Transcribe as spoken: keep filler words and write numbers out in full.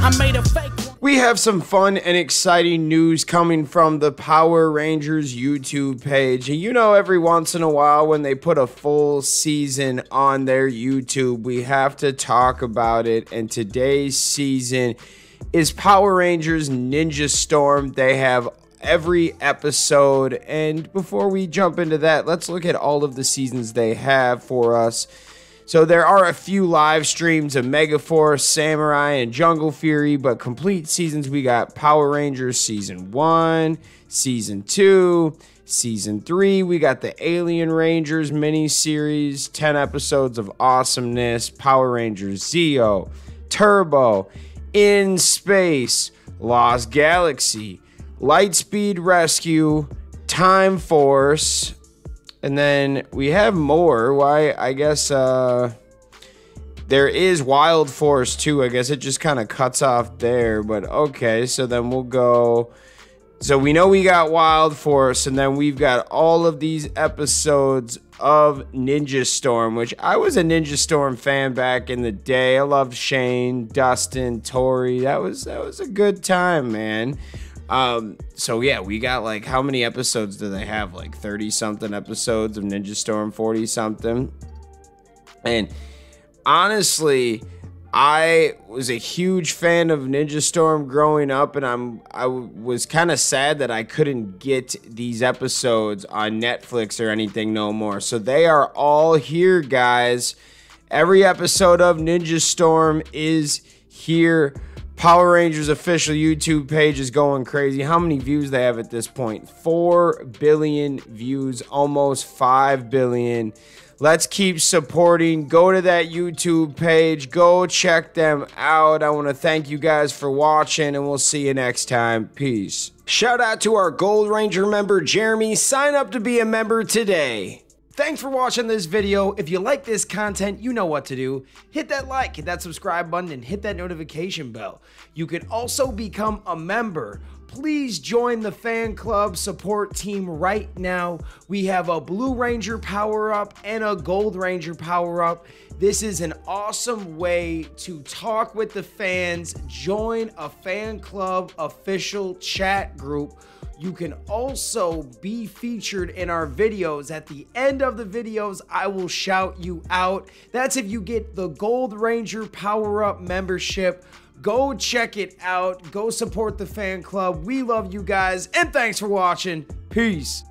I made a fake one. We have some fun and exciting news coming from the Power Rangers YouTube page. You know, every once in a while when they put a full season on their YouTube, we have to talk about it. And today's season is Power Rangers Ninja Storm. They have every episode. And before we jump into that, let's look at all of the seasons they have for us. So there are a few live streams of Megaforce, Samurai, and Jungle Fury, but complete seasons, we got Power Rangers Season one, Season two, Season three, we got the Alien Rangers miniseries, ten episodes of awesomeness, Power Rangers Zeo, Turbo, In Space, Lost Galaxy, Lightspeed Rescue, Time Force. And then we have more. Why, I guess uh, there is Wild Force too. I guess it just kind of cuts off there. But okay, so then we'll go. So we know we got Wild Force, and then we've got all of these episodes of Ninja Storm, which I was a Ninja Storm fan back in the day. I loved Shane, Dustin, Tori. That was that was a good time, man. Um, so yeah, we got like, how many episodes do they have? Like thirty something episodes of Ninja Storm, forty something. And honestly, I was a huge fan of Ninja Storm growing up, and I'm, I was kind of sad that I couldn't get these episodes on Netflix or anything no more. So they are all here, guys. Every episode of Ninja Storm is here. Power Rangers official YouTube page is going crazy. How many views they have at this point? four billion views, almost five billion. Let's keep supporting. Go to that YouTube page. Go check them out. I want to thank you guys for watching, and we'll see you next time. Peace. Shout out to our Gold Ranger member, Jeremy. Sign up to be a member today. Thanks for watching this video. If you like this content, you know what to do. Hit that like, hit that subscribe button, and hit that notification bell. You can also become a member. Please join the fan club support team right now. We have a Blue Ranger power-up and a Gold Ranger power-up. This is an awesome way to talk with the fans. Join a fan club official chat group. You can also be featured in our videos. At the end of the videos, I will shout you out. That's if you get the Gold Ranger power-up membership. Go check it out. Go support the fan club. We love you guys, and thanks for watching. Peace.